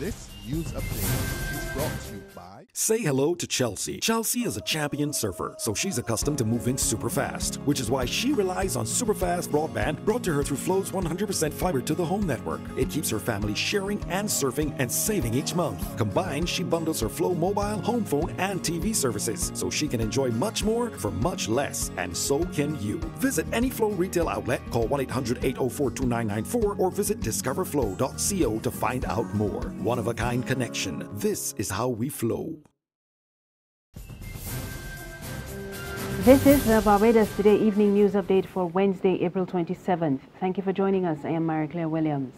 This news update is brought to you by... Say hello to Chelsea. Chelsea is a champion surfer, so she's accustomed to moving super fast, which is why she relies on super fast broadband brought to her through Flow's 100% fiber to the home network. It keeps her family sharing and surfing and saving each month. Combined, she bundles her Flow mobile, home phone, and TV services, so she can enjoy much more for much less, and so can you. Visit any Flow retail outlet, call 1-800-804-2994, or visit discoverflow.co to find out more. One-of-a-kind connection. This is how we flow. This is the Barbados Today evening news update for Wednesday, April 27th. Thank you for joining us. I am Marie Claire Williams.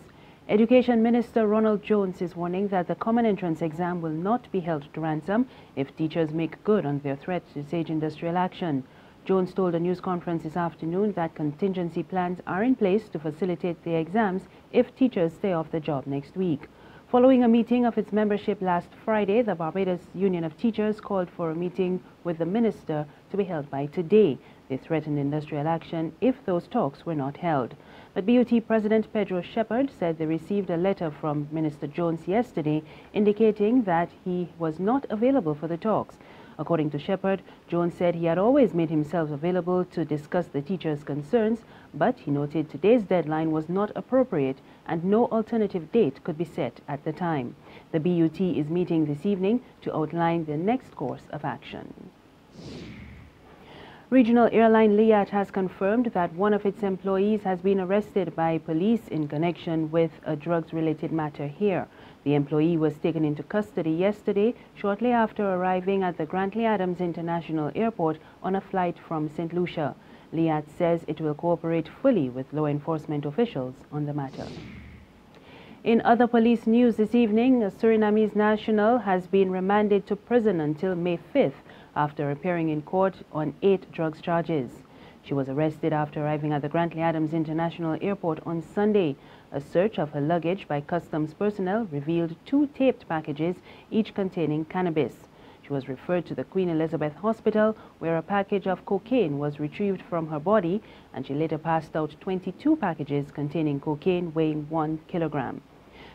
Education Minister Ronald Jones is warning that the Common Entrance Exam will not be held to ransom if teachers make good on their threat to stage industrial action. Jones told a news conference this afternoon that contingency plans are in place to facilitate the exams if teachers stay off the job next week. Following a meeting of its membership last Friday, the Barbados Union of Teachers called for a meeting with the minister to be held by today. They threatened industrial action if those talks were not held. But BUT President Pedro Shepherd said they received a letter from Minister Jones yesterday indicating that he was not available for the talks. According to Shepherd, Jones said he had always made himself available to discuss the teachers' concerns, but he noted today's deadline was not appropriate and no alternative date could be set at the time. The BUT is meeting this evening to outline the next course of action. Regional airline Liat has confirmed that one of its employees has been arrested by police in connection with a drugs-related matter here. The employee was taken into custody yesterday, shortly after arriving at the Grantley-Adams International Airport on a flight from St. Lucia. Liat says it will cooperate fully with law enforcement officials on the matter. In other police news this evening, a Surinamese national has been remanded to prison until May 5th after appearing in court on 8 drugs charges. She was arrested after arriving at the Grantley-Adams International Airport on Sunday. A search of her luggage by customs personnel revealed 2 taped packages, each containing cannabis. She was referred to the Queen Elizabeth Hospital, where a package of cocaine was retrieved from her body, and she later passed out 22 packages containing cocaine weighing 1 kilogram.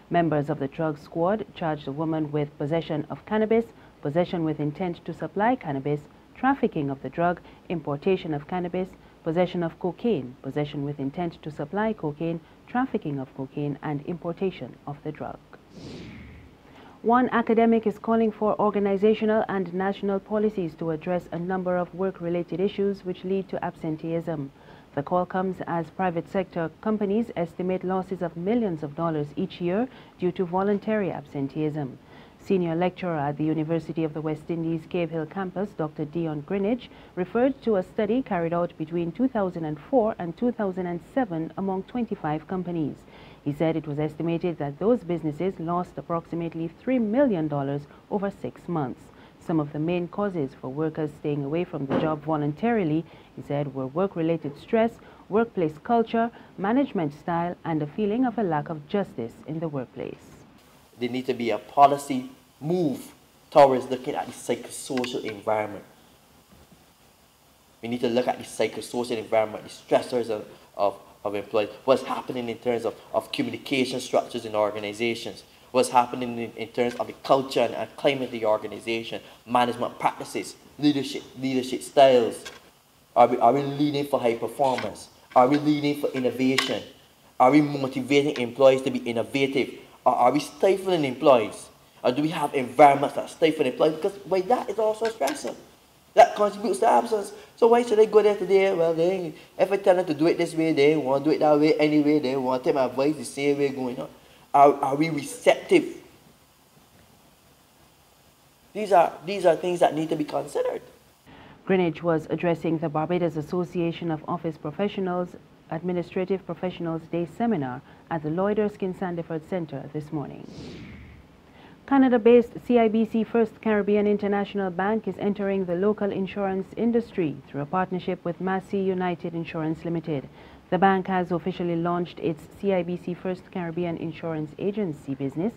Members of the drug squad charged the woman with possession of cannabis, possession with intent to supply cannabis, trafficking of the drug, importation of cannabis, possession of cocaine, possession with intent to supply cocaine, trafficking of cocaine, and importation of the drug. One academic is calling for organizational and national policies to address a number of work-related issues which lead to absenteeism. The call comes as private sector companies estimate losses of millions of dollars each year due to voluntary absenteeism. Senior lecturer at the University of the West Indies Cave Hill campus, Dr. Dion Greenidge, referred to a study carried out between 2004 and 2007 among 25 companies. He said it was estimated that those businesses lost approximately $3 million over 6 months. Some of the main causes for workers staying away from the job voluntarily, he said, were work-related stress, workplace culture, management style, and a feeling of a lack of justice in the workplace. There needs to be a policy move towards looking at the psychosocial environment. We need to look at the psychosocial environment, the stressors of employees, what's happening in terms of communication structures in organizations, what's happening in terms of the culture and climate of the organization, management practices, leadership styles. Are we leading for high performance? Are we leading for innovation? Are we motivating employees to be innovative? Are we stifling employees? Or do we have environments that stifle employees? Because why, that is also stressful. That contributes to absence. So why should they go there today? Well, they, if I tell them to do it this way, they won't do it that way anyway. They won't take my advice the same way going on. Are we receptive? These are things that need to be considered. Greenidge was addressing the Barbados Association of Office Professionals Administrative Professionals Day Seminar at the Lloyd Erskine Sandiford Centre this morning. Canada-based CIBC First Caribbean International Bank is entering the local insurance industry through a partnership with Massey United Insurance Limited. The bank has officially launched its CIBC First Caribbean Insurance Agency business,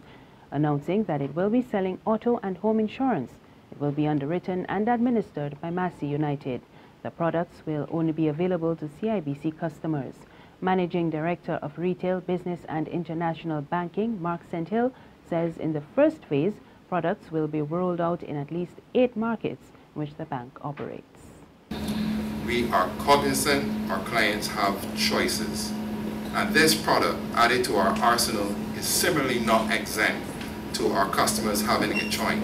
announcing that it will be selling auto and home insurance. It will be underwritten and administered by Massey United. The products will only be available to CIBC customers. Managing Director of Retail, Business and International Banking, Mark Senthill, says in the first phase, products will be rolled out in at least 8 markets in which the bank operates. We are cognizant our clients have choices, and this product added to our arsenal is similarly not exempt to our customers having a choice.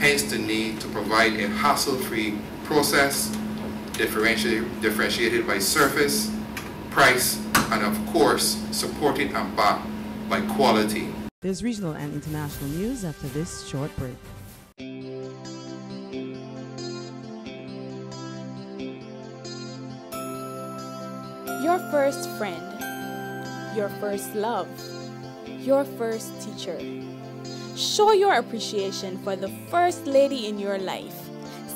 Hence the need to provide a hassle-free process, differentiated by surface, price, and of course, supported and backed by quality. There's regional and international news after this short break. Your first friend, your first love, your first teacher. Show your appreciation for the first lady in your life.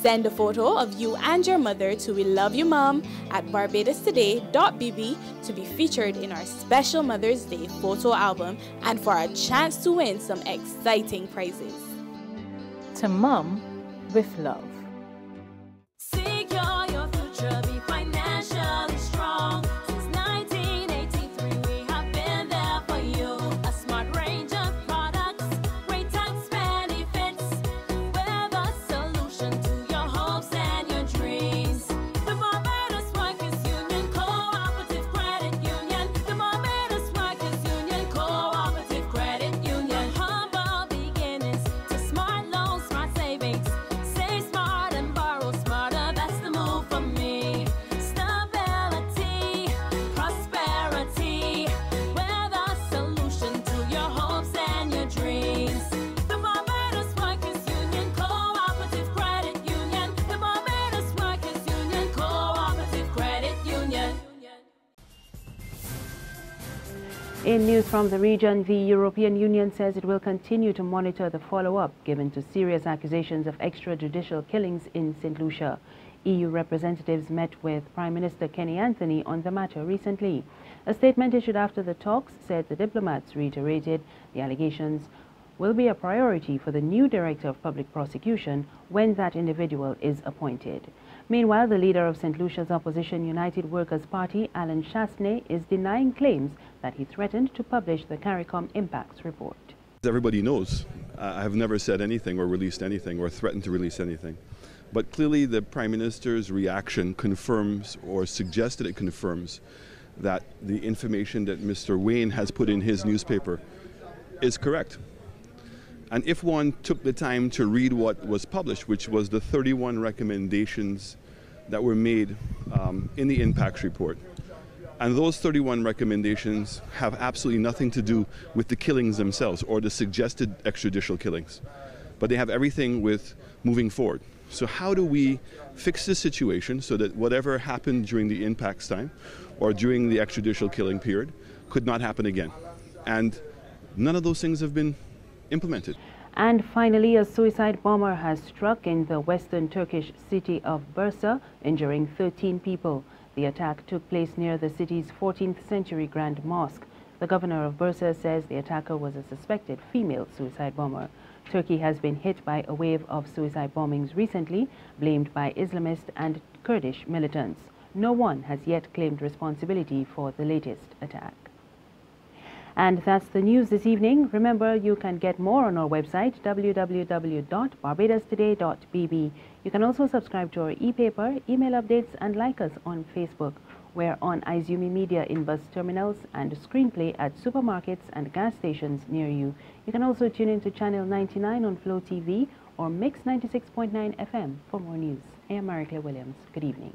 Send a photo of you and your mother to We Love You Mom at barbadostoday.bb to be featured in our special Mother's Day photo album and for a chance to win some exciting prizes. To Mom with love. Secure your future, be financially strong. In news from the region, the European Union says it will continue to monitor the follow-up given to serious accusations of extrajudicial killings in St. Lucia. EU representatives met with Prime Minister Kenny Anthony on the matter recently. A statement issued after the talks said the diplomats reiterated the allegations will be a priority for the new Director of Public Prosecution when that individual is appointed. Meanwhile, the leader of St. Lucia's opposition United Workers' Party, Alan Chastanet, is denying claims that he threatened to publish the CARICOM impacts report. Everybody knows I have never said anything or released anything or threatened to release anything. But clearly the Prime Minister's reaction confirms or suggested it confirms that the information that Mr. Wayne has put in his newspaper is correct. And if one took the time to read what was published, which was the 31 recommendations that were made in the impacts report, and those 31 recommendations have absolutely nothing to do with the killings themselves or the suggested extrajudicial killings, but they have everything with moving forward. So how do we fix this situation so that whatever happened during the impacts time or during the extrajudicial killing period could not happen again? And none of those things have been implemented. And finally, a suicide bomber has struck in the western Turkish city of Bursa, injuring 13 people. The attack took place near the city's 14th century Grand Mosque. The governor of Bursa says the attacker was a suspected female suicide bomber. Turkey has been hit by a wave of suicide bombings recently, blamed by Islamist and Kurdish militants. No one has yet claimed responsibility for the latest attack. And that's the news this evening. Remember, you can get more on our website, www.barbadostoday.bb. You can also subscribe to our e-paper, email updates, and like us on Facebook. We're on iZumi Media in bus terminals and Screenplay at supermarkets and gas stations near you. You can also tune in to Channel 99 on Flow TV or Mix 96.9 FM for more news. I am Marie Claire Williams. Good evening.